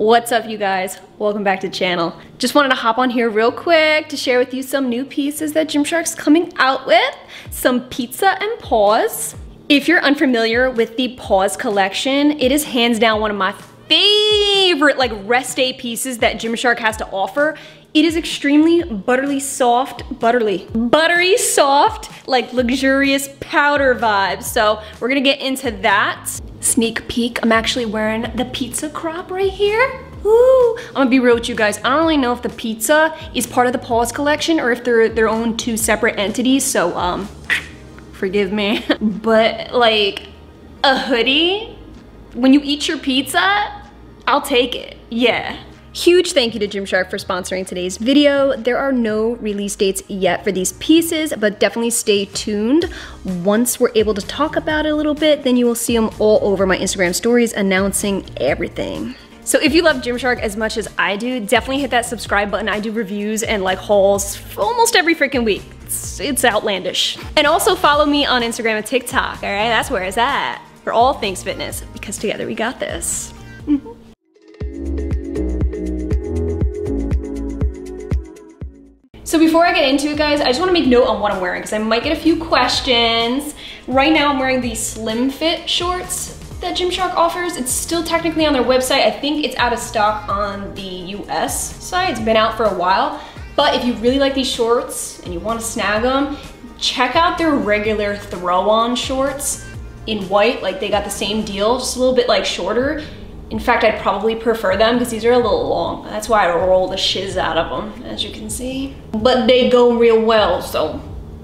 What's up, you guys? Welcome back to the channel. Just wanted to hop on here real quick to share with you some new pieces that Gymshark's coming out with. Some PIZZA and PAUSE. If you're unfamiliar with the PAUSE collection, it is hands down one of my favorite like rest day pieces that Gymshark has to offer. It is extremely buttery soft, like luxurious powder vibes. So we're gonna get into that. Sneak peek, I'm actually wearing the PIZZA crop right here. Ooh, I'm gonna be real with you guys. I don't really know if the PIZZA is part of the PAUSE collection or if they're their own two separate entities, so forgive me. But like a hoodie, when you eat your pizza, I'll take it, yeah. Huge thank you to Gymshark for sponsoring today's video. There are no release dates yet for these pieces, but definitely stay tuned. Once we're able to talk about it a little bit, then you will see them all over my Instagram stories announcing everything. So if you love Gymshark as much as I do, definitely hit that subscribe button. I do reviews and like hauls almost every freaking week. It's outlandish. And also follow me on Instagram and TikTok, all right? That's where it's at for all things fitness, because together we got this. So before I get into it, guys, I just want to make note on what I'm wearing because I might get a few questions. Right now I'm wearing the slim fit shorts that Gymshark offers. It's still technically on their website. I think it's out of stock on the US side. It's been out for a while. But if you really like these shorts and you want to snag them, check out their regular throw-on shorts in white. Like, they got the same deal, just a little bit like shorter. In fact, I'd probably prefer them because these are a little long. That's why I roll the shiz out of them, as you can see. But they go real well, so.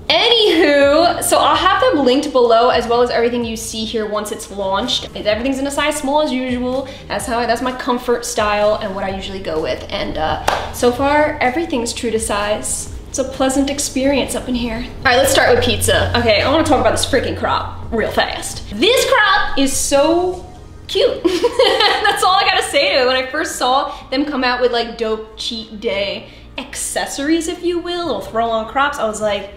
Anywho, so I'll have them linked below as well as everything you see here once it's launched. Everything's in a size small as usual. That's my comfort style and what I usually go with. And so far, everything's true to size. It's a pleasant experience up in here. All right, let's start with pizza. Okay, I want to talk about this freaking crop real fast. This crop is so cute. That's all I gotta say to it. When I first saw them come out with like dope cheat day accessories, if you will, little throw on crops, I was like,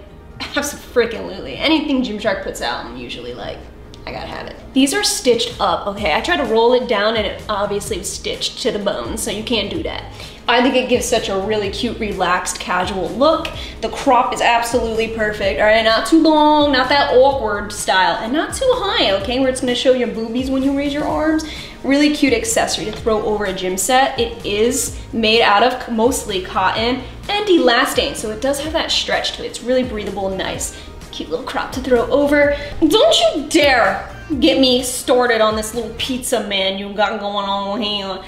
absolutely. Anything Gymshark puts out, I'm usually like, I gotta have it. These are stitched up, okay? I tried to roll it down and it obviously was stitched to the bone, so you can't do that. I think it gives such a really cute, relaxed, casual look. The crop is absolutely perfect, all right? Not too long, not that awkward style, and not too high, okay? Where it's gonna show your boobies when you raise your arms. Really cute accessory to throw over a gym set. It is made out of mostly cotton and elastane, so it does have that stretch to it. It's really breathable and nice. Cute little crop to throw over. Don't you dare get me started on this little pizza man you got going on here.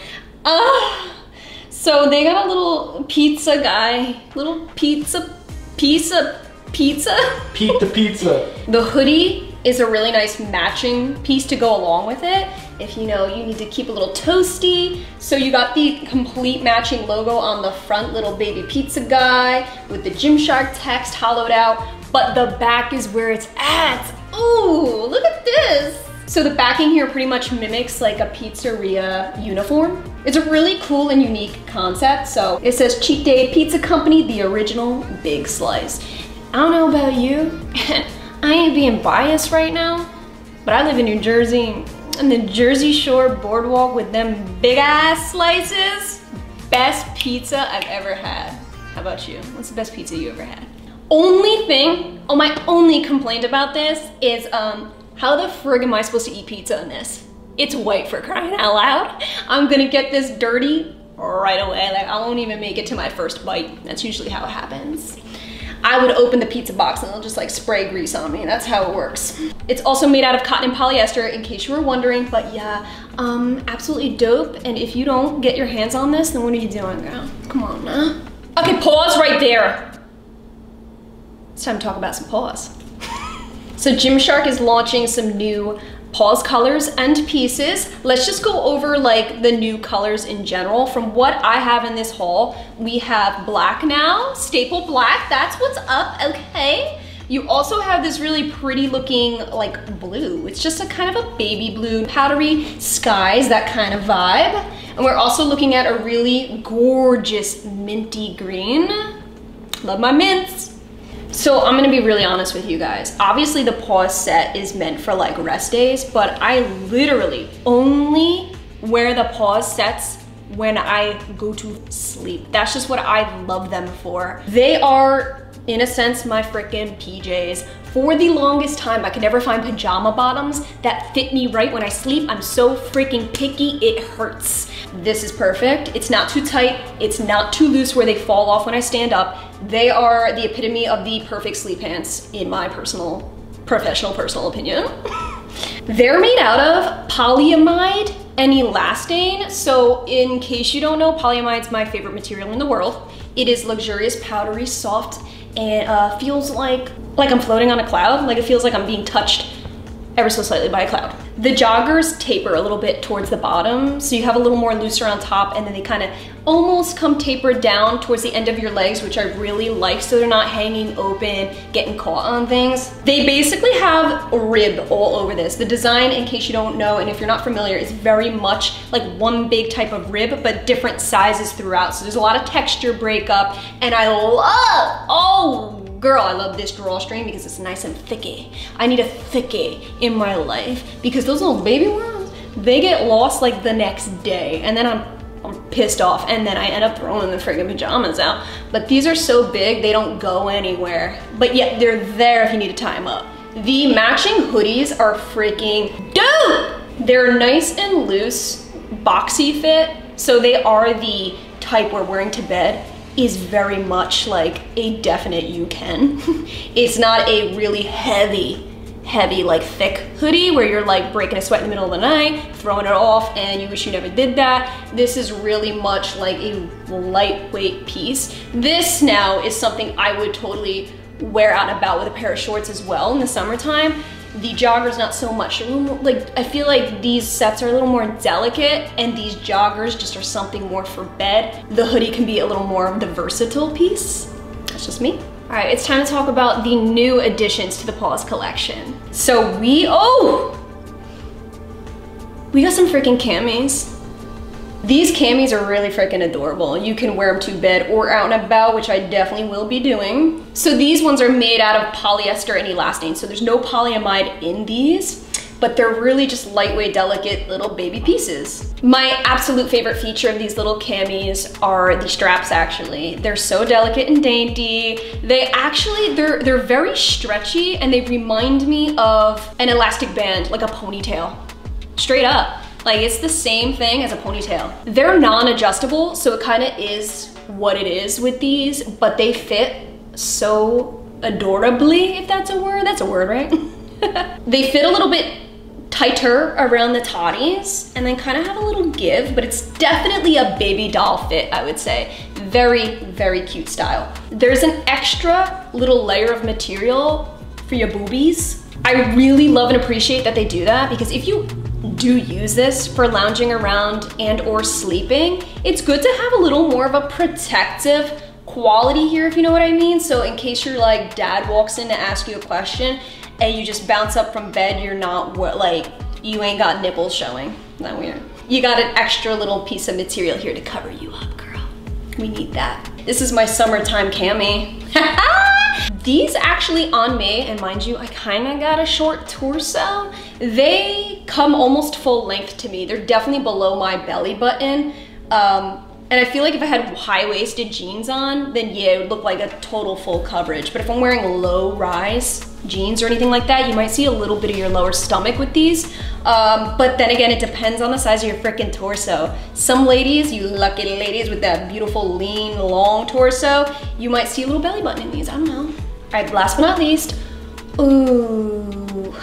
So they got a little pizza guy, little pizza. Pete the pizza. The hoodie is a really nice matching piece to go along with it. If you know, you need to keep a little toasty. So you got the complete matching logo on the front, little baby pizza guy with the Gymshark text hollowed out, but the back is where it's at. Ooh, look at this. So the backing here pretty much mimics like a pizzeria uniform. It's a really cool and unique concept. So it says Cheat Day Pizza Company, the original big slice. I don't know about you, I ain't being biased right now, but I live in New Jersey, and the Jersey Shore boardwalk with them big ass slices, best pizza I've ever had. How about you? What's the best pizza you ever had? Only thing, oh, my only complaint about this is, how the frig am I supposed to eat pizza in this? It's white, for crying out loud. I'm gonna get this dirty right away. Like, I won't even make it to my first bite. That's usually how it happens. I would open the pizza box and it'll just like spray grease on me. That's how it works. It's also made out of cotton and polyester, in case you were wondering, but yeah, absolutely dope. And if you don't get your hands on this, then what are you doing, girl? Come on now. Okay, pause right there. It's time to talk about some PAUSE. So Gymshark is launching some new PAUSE colors and pieces. Let's just go over like the new colors in general. From what I have in this haul, we have black now, staple black, that's what's up, okay? You also have this really pretty looking like blue. It's just a kind of a baby blue, powdery skies, that kind of vibe. And we're also looking at a really gorgeous minty green. Love my mints. So I'm gonna be really honest with you guys. Obviously the PAUSE set is meant for like rest days, but I literally only wear the PAUSE sets when I go to sleep. That's just what I love them for. They are, in a sense, my freaking PJs. For the longest time, I could never find pajama bottoms that fit me right when I sleep. I'm so freaking picky, it hurts. This is perfect. It's not too tight, it's not too loose where they fall off when I stand up. They are the epitome of the perfect sleep pants in my professional opinion. They're made out of polyamide and elastane. So in case you don't know, polyamide's my favorite material in the world. It is luxurious, powdery, soft, and feels like I'm floating on a cloud. Like, it feels like I'm being touched ever so slightly by a cloud. The joggers taper a little bit towards the bottom, so you have a little more looser on top, and then they kind of almost come tapered down towards the end of your legs, which I really like, so they're not hanging open, getting caught on things. They basically have a rib all over this. The design, in case you don't know, and if you're not familiar, is very much like one big type of rib, but different sizes throughout. So there's a lot of texture breakup, and I love, oh, girl, I love this drawstring because it's nice and thicky. I need a thicky in my life because those little baby ones, they get lost like the next day, and then I'm pissed off, and then I end up throwing the friggin' pajamas out. But these are so big, they don't go anywhere. But yet they're there if you need to tie them up. The matching hoodies are freaking dope! They're nice and loose, boxy fit, so they are the type we're wearing to bed. Is very much like a definite you can. It's not a really heavy like thick hoodie where you're like breaking a sweat in the middle of the night, throwing it off, and you wish you never did that. This is really much like a lightweight piece. This now is something I would totally wear out and about with a pair of shorts as well in the summertime. The joggers, not so much. Like, I feel like these sets are a little more delicate, and these joggers just are something more for bed. The hoodie can be a little more of the versatile piece. That's just me. All right, it's time to talk about the new additions to the PAUSE collection. So we got some freaking camis. These camis are really freaking adorable. You can wear them to bed or out and about, which I definitely will be doing. So these ones are made out of polyester and elastane, so there's no polyamide in these, but they're really just lightweight, delicate little baby pieces. My absolute favorite feature of these little camis are the straps, actually. They're so delicate and dainty. They actually, they're very stretchy, and they remind me of an elastic band, like a ponytail, straight up. Like, it's the same thing as a ponytail. They're non-adjustable, so it kind of is what it is with these, but they fit so adorably, if that's a word. That's a word, right? They fit a little bit tighter around the toddies, and then kind of have a little give, but it's definitely a baby doll fit, I would say. Very, very cute style. There's an extra little layer of material for your boobies. I really love and appreciate that they do that, because if you do use this for lounging around and or sleeping, it's good to have a little more of a protective quality here, if you know what I mean. So in case your like dad walks in to ask you a question and you just bounce up from bed, you're not like, you ain't got nipples showing. Isn't that weird? You got an extra little piece of material here to cover you up, girl. We need that. This is my summertime cami. These actually on me, and mind you, I kind of got a short torso. They come almost full length to me. They're definitely below my belly button. And I feel like if I had high-waisted jeans on, then yeah, it would look like a total full coverage. But if I'm wearing low-rise jeans or anything like that, you might see a little bit of your lower stomach with these. But then again, it depends on the size of your frickin' torso. Some ladies, you lucky ladies with that beautiful, lean, long torso, you might see a little belly button in these, I don't know. All right, last but not least, ooh,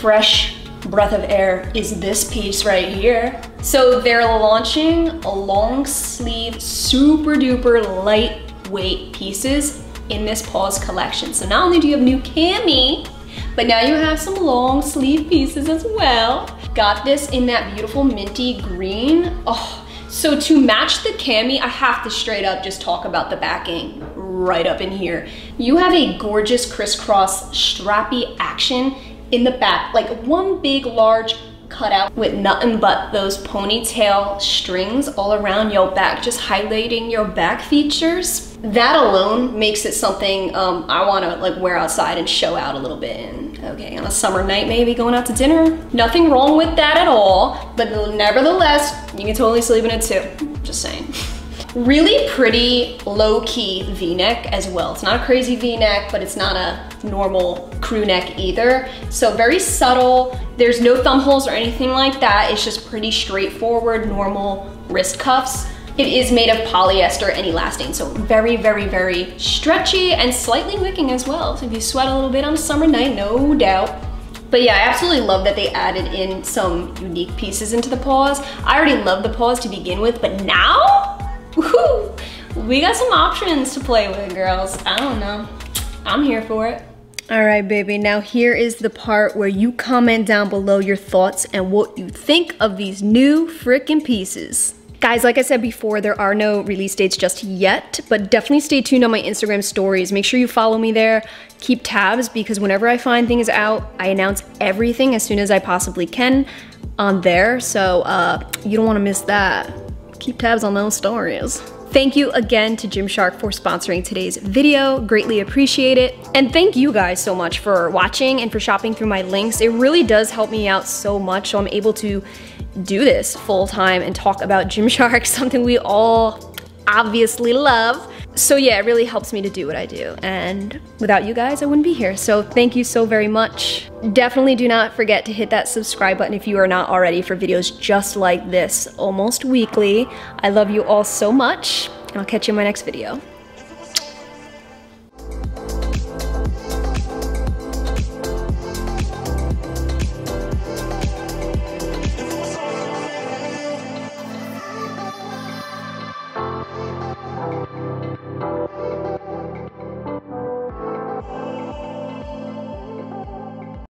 fresh breath of air is this piece right here. So they're launching a long sleeve, super duper lightweight pieces in this PAUSE collection. So not only do you have new cami, but now you have some long sleeve pieces as well. Got this in that beautiful minty green. Oh, so to match the cami, I have to straight up just talk about the backing. Right up in here, you have a gorgeous crisscross strappy action in the back, like one big large cutout with nothing but those ponytail strings all around your back, just highlighting your back features. That alone makes it something I want to like wear outside and show out a little bit in. Okay, on a summer night maybe, going out to dinner. Nothing wrong with that at all, but nevertheless, you can totally sleep in it too. Just saying. Really pretty low-key V-neck as well. It's not a crazy V-neck, but it's not a normal crew neck either. So very subtle. There's no thumb holes or anything like that. It's just pretty straightforward, normal wrist cuffs. It is made of polyester and elastane, so very, very, very stretchy and slightly wicking as well. So if you sweat a little bit on a summer night, no doubt. But yeah, I absolutely love that they added in some unique pieces into the paws. I already love the paws to begin with, but now, woohoo, we got some options to play with, girls. I don't know, I'm here for it. All right, baby, now here is the part where you comment down below your thoughts and what you think of these new freaking pieces. Guys, like I said before, there are no release dates just yet, but definitely stay tuned on my Instagram stories. Make sure you follow me there. Keep tabs, because whenever I find things out, I announce everything as soon as I possibly can on there. So you don't want to miss that. Keep tabs on those stories. Thank you again to Gymshark for sponsoring today's video. Greatly appreciate it. And thank you guys so much for watching and for shopping through my links. It really does help me out so much, so I'm able to do this full time and talk about Gymshark, something we all obviously love. So yeah, it really helps me to do what I do. And without you guys, I wouldn't be here. So thank you so very much. Definitely do not forget to hit that subscribe button if you are not already for videos just like this almost weekly. I love you all so much, and I'll catch you in my next video.